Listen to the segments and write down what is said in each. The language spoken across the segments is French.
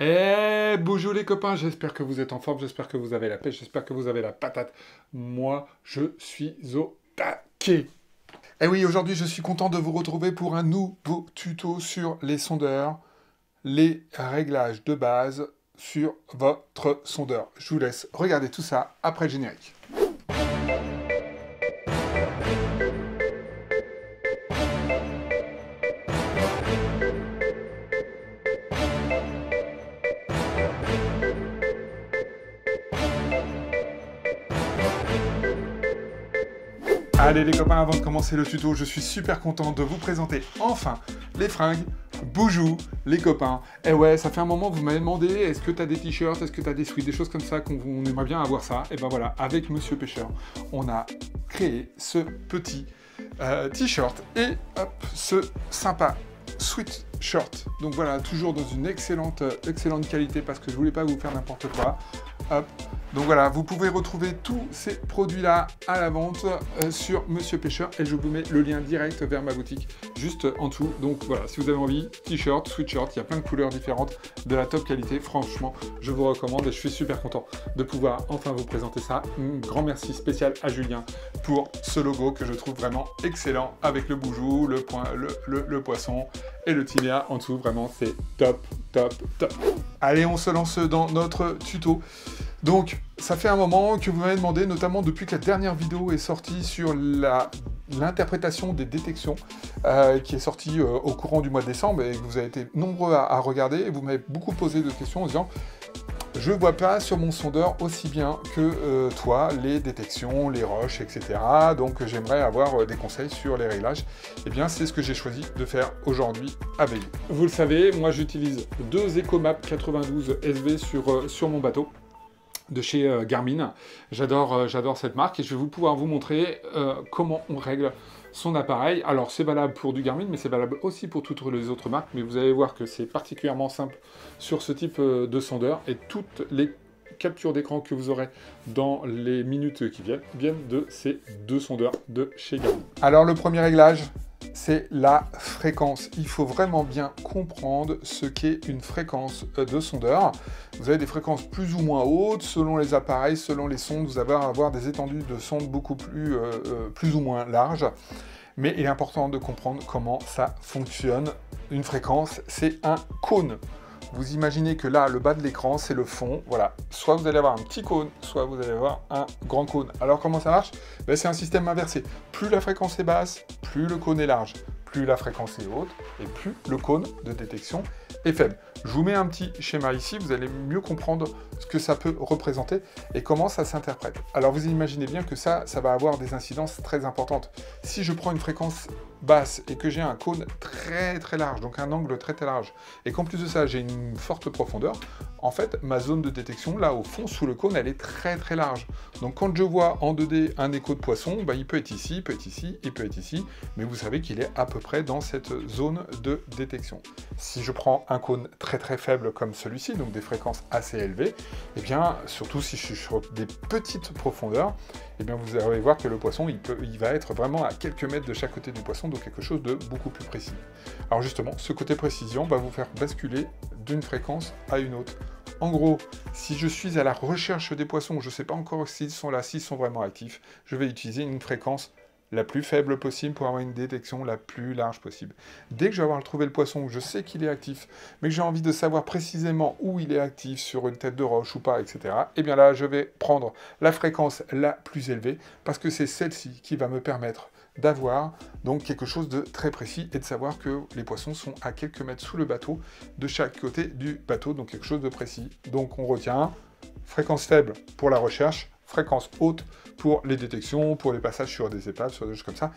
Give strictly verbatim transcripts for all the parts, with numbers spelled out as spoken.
Eh, bonjour les copains, j'espère que vous êtes en forme, j'espère que vous avez la pêche, j'espère que vous avez la patate. Moi, je suis au taquet. Eh oui, aujourd'hui, je suis content de vous retrouver pour un nouveau tuto sur les sondeurs, les réglages de base sur votre sondeur. Je vous laisse regarder tout ça après le générique. Allez les copains, avant de commencer le tuto, je suis super content de vous présenter enfin les fringues Boujou, les copains. Eh ouais, ça fait un moment que vous m'avez demandé, est-ce que t'as des t-shirts, est-ce que t'as des sweats, des choses comme ça, qu'on aimerait bien avoir ça. Et ben voilà, avec Monsieur Pêcheur, on a créé ce petit euh, t-shirt et hop, ce sympa sweatshirt. Donc voilà, toujours dans une excellente, excellente qualité parce que je voulais pas vous faire n'importe quoi. Hop. Donc voilà, vous pouvez retrouver tous ces produits-là à la vente euh, sur Monsieur Pêcheur et je vous mets le lien direct vers ma boutique juste en dessous. Donc voilà, si vous avez envie, t-shirt, sweatshirt, il y a plein de couleurs différentes, de la top qualité. Franchement, je vous recommande et je suis super content de pouvoir enfin vous présenter ça. Un grand merci spécial à Julien pour ce logo que je trouve vraiment excellent avec le boujou, le, point, le, le, le poisson et le Tynilla en dessous. Vraiment, c'est top, top, top. Allez, on se lance dans notre tuto. Donc, ça fait un moment que vous m'avez demandé, notamment depuis que la dernière vidéo est sortie sur l'interprétation des détections, euh, qui est sortie euh, au courant du mois de décembre, et que vous avez été nombreux à, à regarder, et vous m'avez beaucoup posé de questions en disant « Je ne vois pas sur mon sondeur aussi bien que euh, toi les détections, les roches, et cetera. Donc, j'aimerais avoir euh, des conseils sur les réglages. » Eh bien, c'est ce que j'ai choisi de faire aujourd'hui avec vous. Vous le savez, moi, j'utilise deux EchoMap quatre-vingt-douze S V sur, euh, sur mon bateau. De chez euh, Garmin. J'adore euh, j'adore cette marque et je vais vous pouvoir vous montrer euh, comment on règle son appareil. Alors c'est valable pour du Garmin mais c'est valable aussi pour toutes les autres marques, mais vous allez voir que c'est particulièrement simple sur ce type euh, de sondeur, et toutes les captures d'écran que vous aurez dans les minutes qui viennent viennent de ces deux sondeurs de chez Garmin. Alors le premier réglage, c'est la fréquence. Il faut vraiment bien comprendre ce qu'est une fréquence de sondeur. Vous avez des fréquences plus ou moins hautes, selon les appareils, selon les sondes, vous allez avoir des étendues de sondes beaucoup plus, euh, plus ou moins larges. Mais il est important de comprendre comment ça fonctionne. Une fréquence, c'est un cône. Vous imaginez que là, le bas de l'écran, c'est le fond. Voilà. Soit vous allez avoir un petit cône, soit vous allez avoir un grand cône. Alors, comment ça marche? Ben, c'est un système inversé. Plus la fréquence est basse, plus le cône est large. Plus la fréquence est haute, et plus le cône de détection est faible. Je vous mets un petit schéma ici. Vous allez mieux comprendre ce que ça peut représenter et comment ça s'interprète. Alors, vous imaginez bien que ça, ça va avoir des incidences très importantes. Si je prends une fréquence basse et que j'ai un cône très très large, donc un angle très très large, et qu'en plus de ça j'ai une forte profondeur, en fait ma zone de détection là au fond sous le cône elle est très très large. Donc quand je vois en deux D un écho de poisson, bah, il peut être ici, il peut être ici, il peut être ici, mais vous savez qu'il est à peu près dans cette zone de détection. Si je prends un cône très très faible comme celui-ci, donc des fréquences assez élevées, et bien surtout si je suis sur des petites profondeurs, et bien vous allez voir que le poisson il, peut, il va être vraiment à quelques mètres de chaque côté du poisson, donc quelque chose de beaucoup plus précis. Alors justement, ce côté précision va vous faire basculer d'une fréquence à une autre. En gros, si je suis à la recherche des poissons, je ne sais pas encore s'ils sont là, s'ils sont vraiment actifs, je vais utiliser une fréquence la plus faible possible pour avoir une détection la plus large possible. Dès que je vais avoir trouvé le poisson, je sais qu'il est actif, mais que j'ai envie de savoir précisément où il est actif, sur une tête de roche ou pas, et cetera. Et bien là, je vais prendre la fréquence la plus élevée, parce que c'est celle-ci qui va me permettre d'avoir donc quelque chose de très précis et de savoir que les poissons sont à quelques mètres sous le bateau, de chaque côté du bateau, donc quelque chose de précis. Donc on retient fréquence faible pour la recherche, fréquence haute pour les détections, pour les passages sur des épaves, sur des choses comme ça.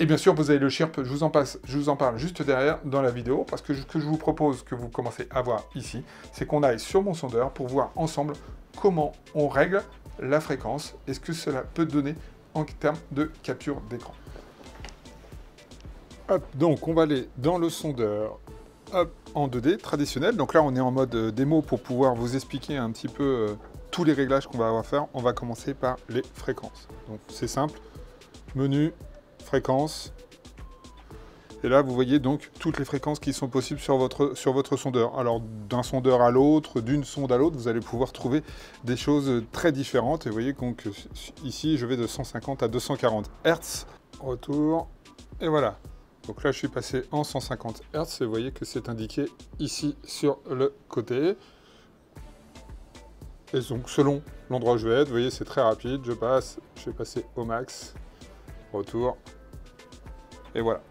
Et bien sûr, vous avez le chirp, je vous en passe, je vous en parle juste derrière dans la vidéo, parce que ce que je vous propose que vous commencez à voir ici, c'est qu'on aille sur mon sondeur pour voir ensemble comment on règle la fréquence et ce que cela peut donner en termes de capture d'écran. Hop, donc on va aller dans le sondeur hop, en deux D traditionnel. Donc là, on est en mode démo pour pouvoir vous expliquer un petit peu euh, tous les réglages qu'on va avoir à faire. On va commencer par les fréquences. Donc c'est simple, menu, fréquence. Et là, vous voyez donc toutes les fréquences qui sont possibles sur votre, sur votre sondeur. Alors, d'un sondeur à l'autre, d'une sonde à l'autre, vous allez pouvoir trouver des choses très différentes. Et vous voyez donc ici, je vais de cent cinquante à deux cent quarante hertz. Retour. Et voilà. Donc là, je suis passé en cent cinquante hertz. Et vous voyez que c'est indiqué ici sur le côté. Et donc, selon l'endroit où je vais être, vous voyez, c'est très rapide. Je passe. Je vais passer au max. Retour. Et voilà.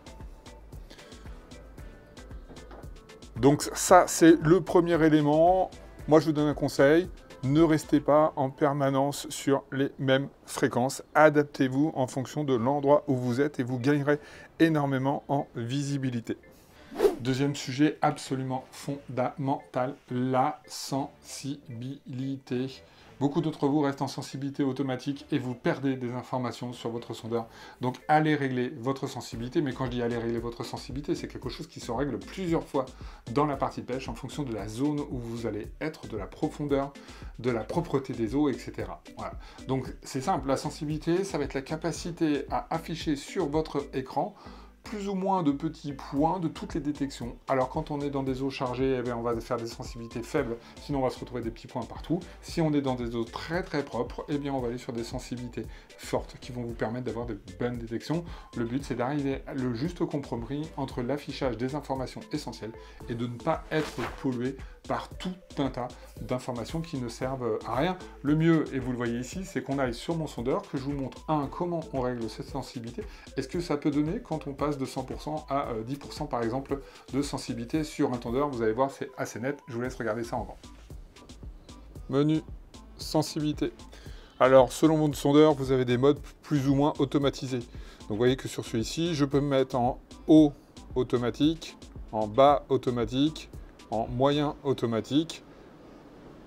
Donc ça, c'est le premier élément. Moi, je vous donne un conseil. Ne restez pas en permanence sur les mêmes fréquences. Adaptez-vous en fonction de l'endroit où vous êtes et vous gagnerez énormément en visibilité. Deuxième sujet absolument fondamental, la sensibilité. Beaucoup d'entre vous restent en sensibilité automatique et vous perdez des informations sur votre sondeur. Donc allez régler votre sensibilité, mais quand je dis allez régler votre sensibilité, c'est quelque chose qui se règle plusieurs fois dans la partie pêche en fonction de la zone où vous allez être, de la profondeur, de la propreté des eaux, et cetera. Voilà. Donc c'est simple, la sensibilité, ça va être la capacité à afficher sur votre écran plus ou moins de petits points de toutes les détections. Alors quand on est dans des eaux chargées, eh bien, on va faire des sensibilités faibles, sinon on va se retrouver des petits points partout. Si on est dans des eaux très très propres, eh bien, on va aller sur des sensibilités fortes qui vont vous permettre d'avoir de bonnes détections. Le but, c'est d'arriver à le juste compromis entre l'affichage des informations essentielles et de ne pas être pollué par tout un tas d'informations qui ne servent à rien. Le mieux, et vous le voyez ici, c'est qu'on aille sur mon sondeur, que je vous montre, un, comment on règle cette sensibilité, est-ce que ça peut donner quand on passe de cent pour cent à dix pour cent par exemple de sensibilité sur un sondeur. Vous allez voir, c'est assez net, je vous laisse regarder ça en grand. Menu sensibilité. Alors, selon mon sondeur, vous avez des modes plus ou moins automatisés. Donc, vous voyez que sur celui-ci, je peux me mettre en haut automatique, en bas automatique, en moyen automatique.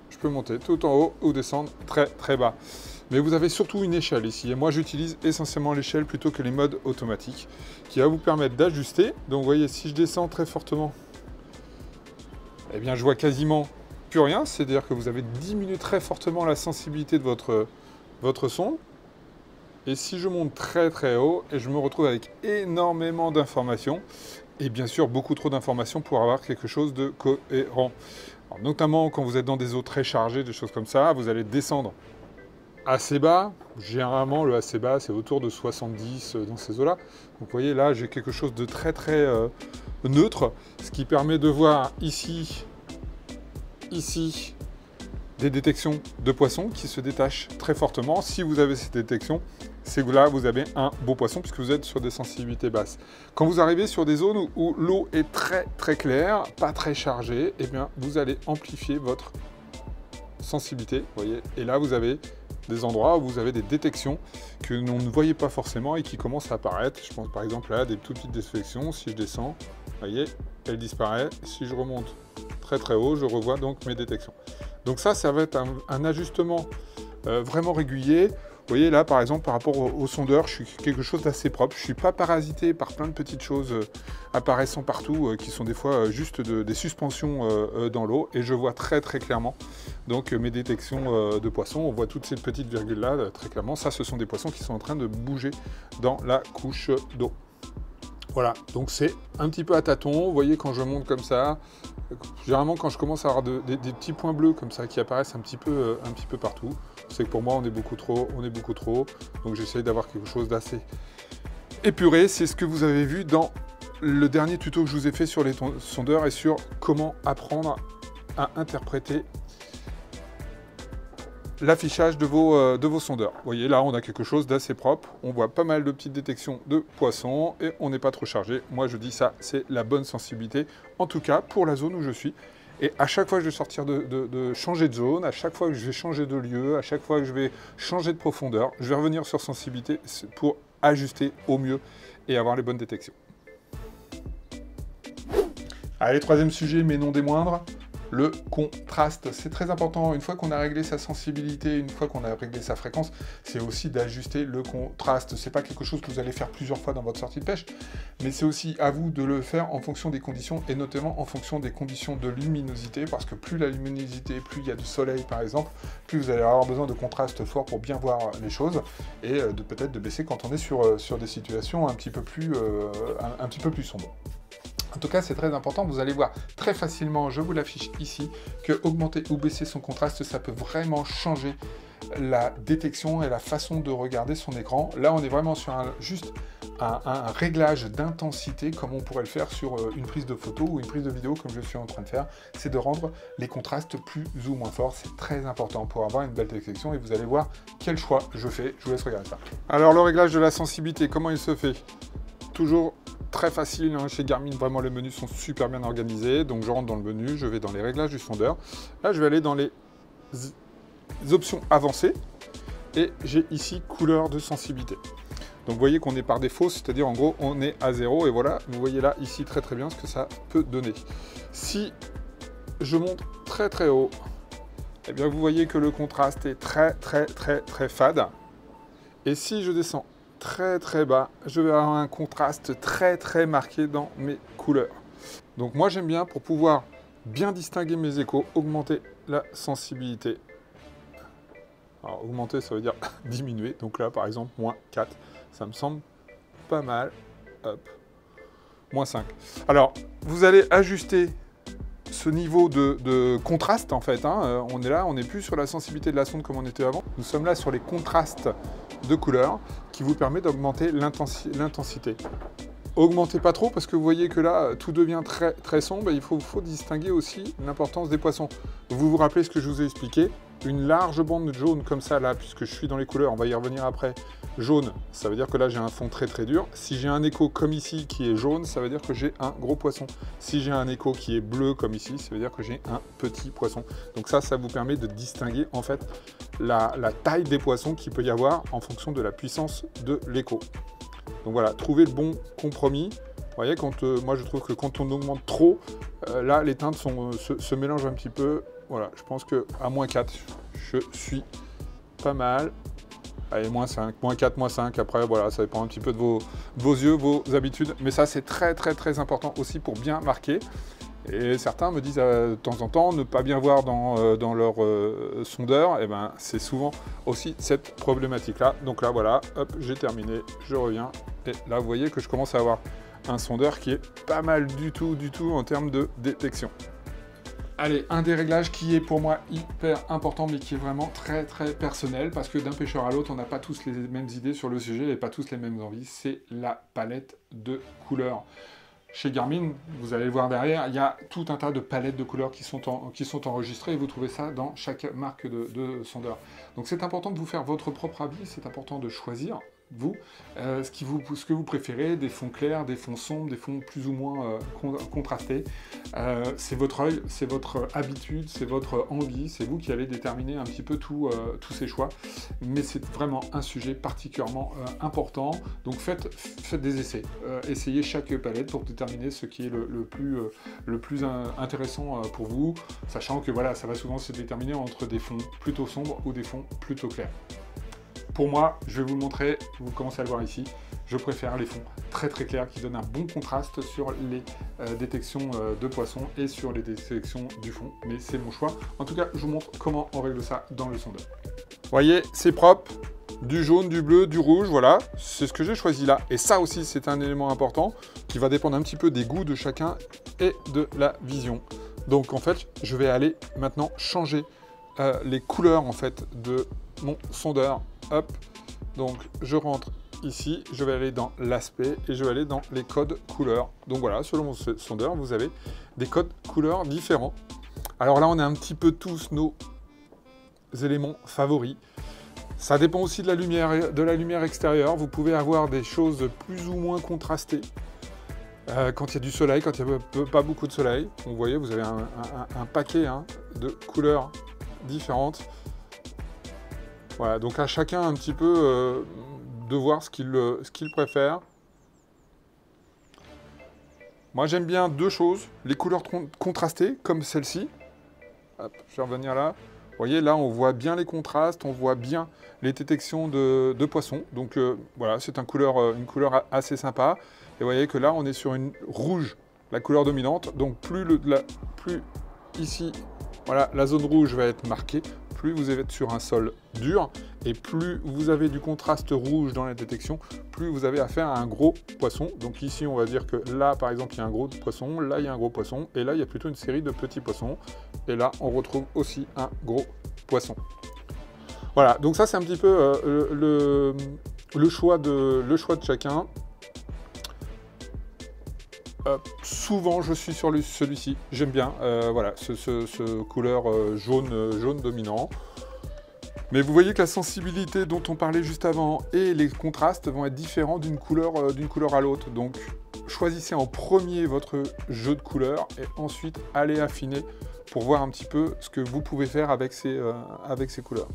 Je peux monter tout en haut ou descendre très très bas. Mais vous avez surtout une échelle ici. Et moi, j'utilise essentiellement l'échelle plutôt que les modes automatiques qui va vous permettre d'ajuster. Donc, vous voyez, si je descends très fortement, eh bien, je vois quasiment plus rien. C'est-à-dire que vous avez diminué très fortement la sensibilité de votre, votre sonde. Et si je monte très très haut, et je me retrouve avec énormément d'informations, et bien sûr beaucoup trop d'informations pour avoir quelque chose de cohérent. Alors, notamment quand vous êtes dans des eaux très chargées, des choses comme ça, vous allez descendre assez bas. Généralement, le assez bas, c'est autour de soixante-dix dans ces eaux-là. Donc, vous voyez, là, j'ai quelque chose de très très euh, neutre, ce qui permet de voir ici, ici, des détections de poissons qui se détachent très fortement. Si vous avez ces détections, c'est que là, vous avez un beau poisson puisque vous êtes sur des sensibilités basses. Quand vous arrivez sur des zones où l'eau est très très claire, pas très chargée, eh bien, vous allez amplifier votre sensibilité, vous voyez. Et là, vous avez des endroits où vous avez des détections que l'on ne voyait pas forcément et qui commencent à apparaître. Je pense par exemple à des toutes petites détections. Si je descends, vous voyez, elle disparaît. Si je remonte très très haut, je revois donc mes détections. Donc ça, ça va être un, un ajustement euh, vraiment régulier. Vous voyez là, par exemple, par rapport au, au sondeur, je suis quelque chose d'assez propre. Je ne suis pas parasité par plein de petites choses euh, apparaissant partout, euh, qui sont des fois euh, juste de, des suspensions euh, euh, dans l'eau. Et je vois très très clairement donc euh, mes détections euh, de poissons. On voit toutes ces petites virgules-là euh, très clairement. Ça, ce sont des poissons qui sont en train de bouger dans la couche d'eau. Voilà, donc c'est un petit peu à tâtons. Vous voyez, quand je monte comme ça, généralement quand je commence à avoir de, de, des petits points bleus comme ça qui apparaissent un petit peu, euh, un petit peu partout, c'est que pour moi on est beaucoup trop, on est beaucoup trop. Donc j'essaye d'avoir quelque chose d'assez épuré. C'est ce que vous avez vu dans le dernier tuto que je vous ai fait sur les sondeurs et sur comment apprendre à interpréter l'affichage de vos, euh, de vos sondeurs. Vous voyez, là, on a quelque chose d'assez propre. On voit pas mal de petites détections de poissons et on n'est pas trop chargé. Moi, je dis ça, c'est la bonne sensibilité, en tout cas pour la zone où je suis. Et à chaque fois que je vais sortir de, de, de changer de zone, à chaque fois que je vais changer de lieu, à chaque fois que je vais changer de profondeur, je vais revenir sur sensibilité pour ajuster au mieux et avoir les bonnes détections. Allez, troisième sujet, mais non des moindres, le contraste. C'est très important, une fois qu'on a réglé sa sensibilité, une fois qu'on a réglé sa fréquence, c'est aussi d'ajuster le contraste. C'est pas quelque chose que vous allez faire plusieurs fois dans votre sortie de pêche, mais c'est aussi à vous de le faire en fonction des conditions, et notamment en fonction des conditions de luminosité, parce que plus la luminosité, plus il y a de soleil par exemple, plus vous allez avoir besoin de contraste fort pour bien voir les choses, et de peut-être de baisser quand on est sur, sur des situations un petit peu plus, euh, un, un petit peu plus sombres. En tout cas, c'est très important, vous allez voir très facilement, je vous l'affiche ici, que augmenter ou baisser son contraste, ça peut vraiment changer la détection et la façon de regarder son écran. Là, on est vraiment sur un, juste un, un réglage d'intensité, comme on pourrait le faire sur une prise de photo ou une prise de vidéo, comme je suis en train de faire. C'est de rendre les contrastes plus ou moins forts. C'est très important pour avoir une belle détection, et vous allez voir quel choix je fais. Je vous laisse regarder ça. Alors, le réglage de la sensibilité, comment il se fait? Toujours très facile, hein, chez Garmin, vraiment les menus sont super bien organisés. Donc je rentre dans le menu, je vais dans les réglages du sondeur. Là, je vais aller dans les options avancées et j'ai ici couleur de sensibilité. Donc vous voyez qu'on est par défaut, c'est-à-dire en gros on est à zéro, et voilà, vous voyez là ici très très bien ce que ça peut donner. Si je monte très très haut, eh bien vous voyez que le contraste est très très très très fade. Et si je descends très très bas, je vais avoir un contraste très très marqué dans mes couleurs. Donc moi j'aime bien, pour pouvoir bien distinguer mes échos, augmenter la sensibilité. Alors augmenter, ça veut dire diminuer, donc là par exemple moins quatre, ça me semble pas mal. Hop, moins cinq. Alors vous allez ajuster ce niveau de, de contraste en fait, hein. euh, on est là, on n'est plus sur la sensibilité de la sonde comme on était avant, nous sommes là sur les contrastes de couleurs qui vous permet d'augmenter l'intensité. Augmentez pas trop, parce que vous voyez que là tout devient très très sombre, et il faut, faut distinguer aussi l'importance des poissons. Vous vous rappelez ce que je vous ai expliqué, une large bande jaune comme ça là, puisque je suis dans les couleurs, on va y revenir après, jaune, ça veut dire que là j'ai un fond très très dur. Si j'ai un écho comme ici qui est jaune, ça veut dire que j'ai un gros poisson. Si j'ai un écho qui est bleu comme ici, ça veut dire que j'ai un petit poisson. Donc ça, ça vous permet de distinguer en fait la, la taille des poissons qu'il peut y avoir en fonction de la puissance de l'écho. Donc voilà, trouvez le bon compromis. Vous voyez, quand, euh, moi je trouve que quand on augmente trop, euh, là les teintes sont, euh, se, se mélangent un petit peu. Voilà, je pense que à moins quatre, je suis pas mal. Allez, moins cinq, moins quatre, moins cinq, après voilà, ça dépend un petit peu de vos, de vos yeux, vos habitudes. Mais ça, c'est très très très important aussi pour bien marquer. Et certains me disent euh, de temps en temps, ne pas bien voir dans, euh, dans leur euh, sondeur, et ben c'est souvent aussi cette problématique-là. Donc là, voilà, hop, j'ai terminé, je reviens. Et là, vous voyez que je commence à avoir un sondeur qui est pas mal du tout, du tout en termes de détection. Allez, un des réglages qui est pour moi hyper important, mais qui est vraiment très très personnel, parce que d'un pêcheur à l'autre, on n'a pas tous les mêmes idées sur le sujet et pas tous les mêmes envies, c'est la palette de couleurs. Chez Garmin, vous allez le voir derrière, il y a tout un tas de palettes de couleurs qui sont, en, qui sont enregistrées, et vous trouvez ça dans chaque marque de, de sondeur. Donc c'est important de vous faire votre propre avis, c'est important de choisir, vous, euh, ce, qui vous, ce que vous préférez, des fonds clairs, des fonds sombres, des fonds plus ou moins euh, contrastés. Euh, c'est votre œil, c'est votre habitude, c'est votre envie, c'est vous qui allez déterminer un petit peu tout, euh, tous ces choix. Mais c'est vraiment un sujet particulièrement euh, important, donc faites, faites des essais. Euh, essayez chaque palette pour déterminer ce qui est le, le plus, euh, le plus un, intéressant euh, pour vous, sachant que voilà, ça va souvent se déterminer entre des fonds plutôt sombres ou des fonds plutôt clairs. Pour moi, je vais vous le montrer, vous commencez à le voir ici, je préfère les fonds très très clairs qui donnent un bon contraste sur les euh, détections euh, de poissons et sur les détections du fond, mais c'est mon choix. En tout cas, je vous montre comment on règle ça dans le sondeur. Vous voyez, c'est propre, du jaune, du bleu, du rouge, voilà, c'est ce que j'ai choisi là. Et ça aussi, c'est un élément important qui va dépendre un petit peu des goûts de chacun et de la vision. Donc en fait, je vais aller maintenant changer euh, les couleurs en fait de mon sondeur. Hop, donc je rentre ici, je vais aller dans l'aspect et je vais aller dans les codes couleurs. Donc voilà, selon mon sondeur, vous avez des codes couleurs différents. Alors là, on a un petit peu tous nos éléments favoris. Ça dépend aussi de la lumière, de la lumière extérieure. Vous pouvez avoir des choses plus ou moins contrastées. Euh, quand il y a du soleil, quand il n'y a pas beaucoup de soleil. Donc, vous voyez, vous avez un, un, un paquet hein, de couleurs différentes. Voilà, donc à chacun un petit peu euh, de voir ce qu'il euh, ce qu'il préfère. Moi, j'aime bien deux choses, les couleurs contrastées, comme celle-ci, Hop, je vais revenir là. Vous voyez, là, on voit bien les contrastes, on voit bien les détections de, de poissons. Donc euh, voilà, c'est une couleur, une couleur assez sympa. Et vous voyez que là, on est sur une rouge, la couleur dominante. Donc plus, le, la, plus ici, voilà, la zone rouge va être marquée, plus vous êtes sur un sol dur et plus vous avez du contraste rouge dans la détection, plus vous avez affaire à un gros poisson. Donc ici, on va dire que là, par exemple, il y a un gros poisson, là, il y a un gros poisson et là, il y a plutôt une série de petits poissons. Et là, on retrouve aussi un gros poisson. Voilà, donc ça, c'est un petit peu euh, le, le, choix de, le choix de chacun. Euh, souvent, je suis sur celui-ci. J'aime bien, euh, voilà, ce, ce, ce couleur euh, jaune, euh, jaune dominant. Mais vous voyez que la sensibilité dont on parlait juste avant et les contrastes vont être différents d'une couleur, euh, d'une couleur à l'autre. Donc, choisissez en premier votre jeu de couleurs et ensuite allez affiner pour voir un petit peu ce que vous pouvez faire avec ces, euh, avec ces couleurs.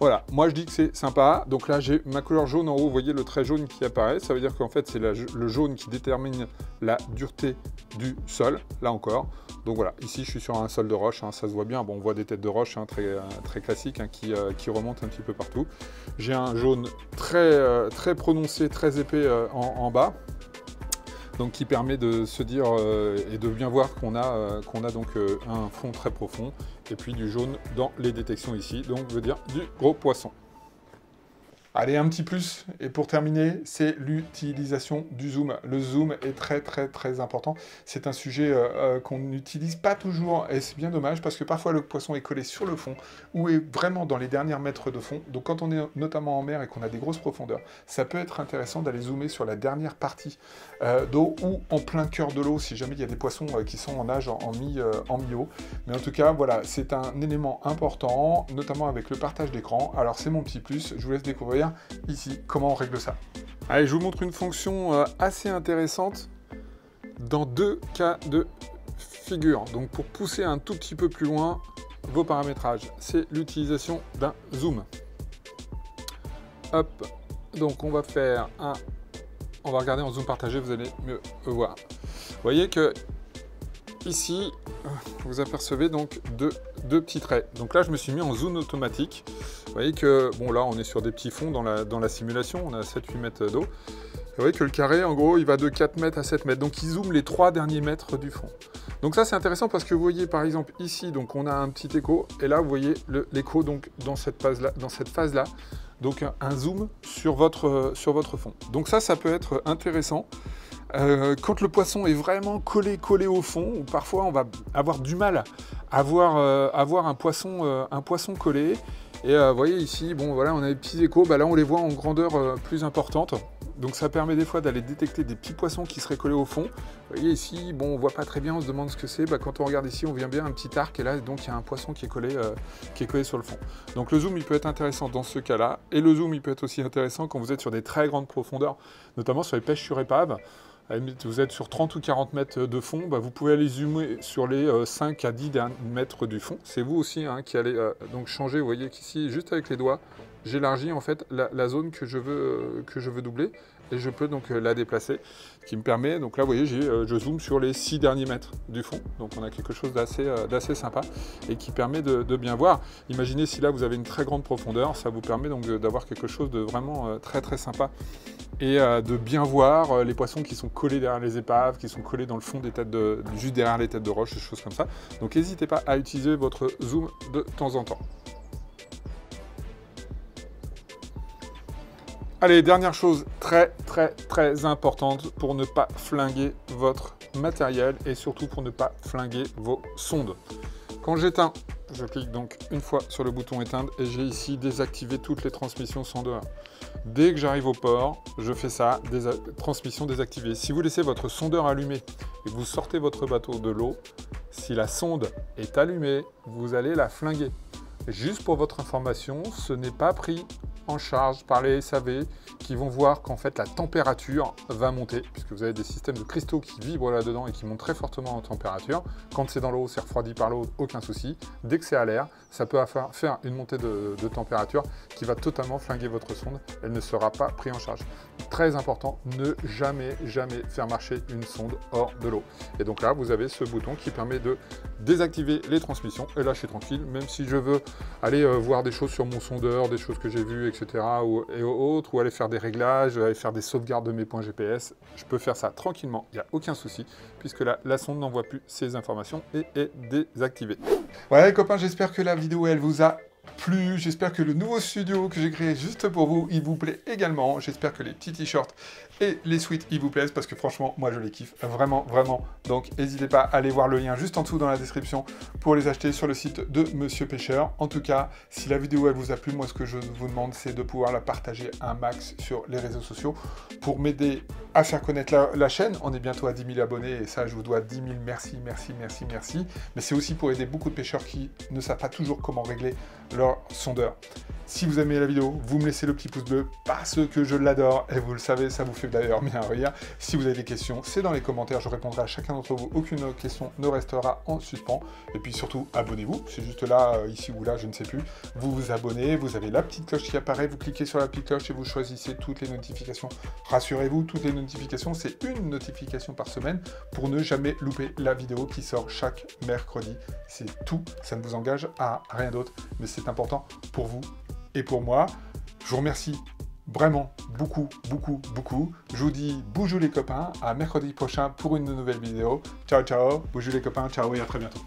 Voilà, moi je dis que c'est sympa. Donc là, j'ai ma couleur jaune en haut, vous voyez le trait jaune qui apparaît. Ça veut dire qu'en fait, c'est le jaune qui détermine la dureté du sol, là encore. Donc voilà, ici, je suis sur un sol de roche, hein, ça se voit bien. Bon, on voit des têtes de roche hein, très, très classiques hein, qui, euh, qui remontent un petit peu partout. J'ai un jaune très, euh, très prononcé, très épais euh, en, en bas. Donc qui permet de se dire euh, et de bien voir qu'on a, euh, qu'on a donc euh, un fond très profond et puis du jaune dans les détections ici, donc veut dire du gros poisson. Allez, un petit plus, et pour terminer, c'est l'utilisation du zoom. Le zoom est très très très important. C'est un sujet euh, qu'on n'utilise pas toujours, et c'est bien dommage, parce que parfois le poisson est collé sur le fond, ou est vraiment dans les derniers mètres de fond. Donc quand on est notamment en mer et qu'on a des grosses profondeurs, ça peut être intéressant d'aller zoomer sur la dernière partie euh, d'eau, ou en plein cœur de l'eau, si jamais il y a des poissons euh, qui sont en nage en, en mi-haut. Euh, mi Mais en tout cas, voilà, c'est un élément important, notamment avec le partage d'écran. Alors c'est mon petit plus, je vous laisse découvrir ici comment on règle ça. Allez, je vous montre une fonction assez intéressante dans deux cas de figure, donc pour pousser un tout petit peu plus loin vos paramétrages. C'est l'utilisation d'un zoom. Hop, donc on va faire un on va regarder en zoom partagé, vous allez mieux voir. Vous voyez que ici vous apercevez donc deux, deux petits traits. Donc là, je me suis mis en zoom automatique. Vous voyez que, bon, là on est sur des petits fonds dans la, dans la simulation, on a sept huit mètres d'eau. Vous voyez que le carré, en gros, il va de quatre mètres à sept mètres, donc il zoome les trois derniers mètres du fond. Donc ça, c'est intéressant parce que vous voyez, par exemple, ici, donc on a un petit écho, et là, vous voyez l'écho donc dans cette phase-là, dans cette phase-là, donc un zoom sur votre, sur votre fond. Donc ça, ça peut être intéressant. Euh, quand le poisson est vraiment collé, collé au fond, ou parfois on va avoir du mal à voir, euh, à voir un, poisson, euh, un poisson collé. Et vous euh, voyez ici, bon voilà, on a des petits échos, bah, là on les voit en grandeur euh, plus importante. Donc ça permet des fois d'aller détecter des petits poissons qui seraient collés au fond. Vous voyez ici, bon, on ne voit pas très bien, on se demande ce que c'est. Bah, quand on regarde ici, on vient bien un petit arc et là, donc il y a un poisson qui est collé, euh, qui est collé sur le fond. Donc le zoom, il peut être intéressant dans ce cas-là. Et le zoom, il peut être aussi intéressant quand vous êtes sur des très grandes profondeurs, notamment sur les pêches sur épave. Vous êtes sur trente ou quarante mètres de fond, bah vous pouvez aller zoomer sur les cinq à dix mètres du fond. C'est vous aussi hein, qui allez euh, donc changer. Vous voyez qu'ici, juste avec les doigts, j'élargis en fait la, la zone que je, veux, euh, que je veux doubler et je peux donc euh, la déplacer, ce qui me permet, donc là vous voyez, euh, je zoome sur les six derniers mètres du fond. Donc on a quelque chose d'assez euh, d'assez sympa et qui permet de, de bien voir. Imaginez si là vous avez une très grande profondeur, ça vous permet donc d'avoir quelque chose de vraiment euh, très très sympa et euh, de bien voir euh, les poissons qui sont collés derrière les épaves, qui sont collés dans le fond des têtes de, juste derrière les têtes de roche, des choses comme ça. Donc n'hésitez pas à utiliser votre zoom de temps en temps. Allez, dernière chose très très très importante pour ne pas flinguer votre matériel et surtout pour ne pas flinguer vos sondes. Quand j'éteins, je clique donc une fois sur le bouton éteindre et j'ai ici désactivé toutes les transmissions sondeur. Dès que j'arrive au port, je fais ça, des transmissions désactivées. Si vous laissez votre sondeur allumé et que vous sortez votre bateau de l'eau, si la sonde est allumée, vous allez la flinguer. Juste pour votre information, ce n'est pas pris en charge par les S A V qui vont voir qu'en fait la température va monter, puisque vous avez des systèmes de cristaux qui vibrent là-dedans et qui montent très fortement en température. Quand c'est dans l'eau, c'est refroidi par l'eau, aucun souci. Dès que c'est à l'air, ça peut faire une montée de, de température qui va totalement flinguer votre sonde. Elle ne sera pas prise en charge. Très important, ne jamais, jamais faire marcher une sonde hors de l'eau. Et donc là, vous avez ce bouton qui permet de désactiver les transmissions. Et là, je suis tranquille, même si je veux aller euh, voir des choses sur mon sondeur, des choses que j'ai vues, et cetera ou, et autres, ou aller faire des réglages, aller faire des sauvegardes de mes points G P S, je peux faire ça tranquillement, il n'y a aucun souci, puisque là, la sonde n'envoie plus ces informations et est désactivée. Voilà les copains, j'espère que la vidéo, elle vous a plu, j'espère que le nouveau studio que j'ai créé juste pour vous, il vous plaît également, j'espère que les petits t-shirts et les suites, ils vous plaisent, parce que franchement, moi je les kiffe, vraiment, vraiment, donc n'hésitez pas à aller voir le lien juste en dessous dans la description pour les acheter sur le site de Monsieur Pêcheur. En tout cas, si la vidéo elle vous a plu, moi ce que je vous demande, c'est de pouvoir la partager un max sur les réseaux sociaux pour m'aider à faire connaître la, la chaîne. On est bientôt à dix mille abonnés et ça, je vous dois dix mille, merci, merci, merci, merci, mais c'est aussi pour aider beaucoup de pêcheurs qui ne savent pas toujours comment régler leur sondeur. Si vous aimez la vidéo, vous me laissez le petit pouce bleu parce que je l'adore et vous le savez, ça vous fait d'ailleurs bien rire. Si vous avez des questions, c'est dans les commentaires, je répondrai à chacun d'entre vous, aucune question ne restera en suspens. Et puis surtout, abonnez-vous, c'est juste là, ici ou là, je ne sais plus. Vous vous abonnez, vous avez la petite cloche qui apparaît, vous cliquez sur la petite cloche et vous choisissez toutes les notifications. Rassurez-vous, toutes les notifications, c'est une notification par semaine pour ne jamais louper la vidéo qui sort chaque mercredi. C'est tout, ça ne vous engage à rien d'autre, mais c'est important pour vous et pour moi. Je vous remercie vraiment beaucoup, beaucoup, beaucoup. Je vous dis boujou les copains, à mercredi prochain pour une nouvelle vidéo. Ciao, ciao, boujou les copains, ciao et à très bientôt.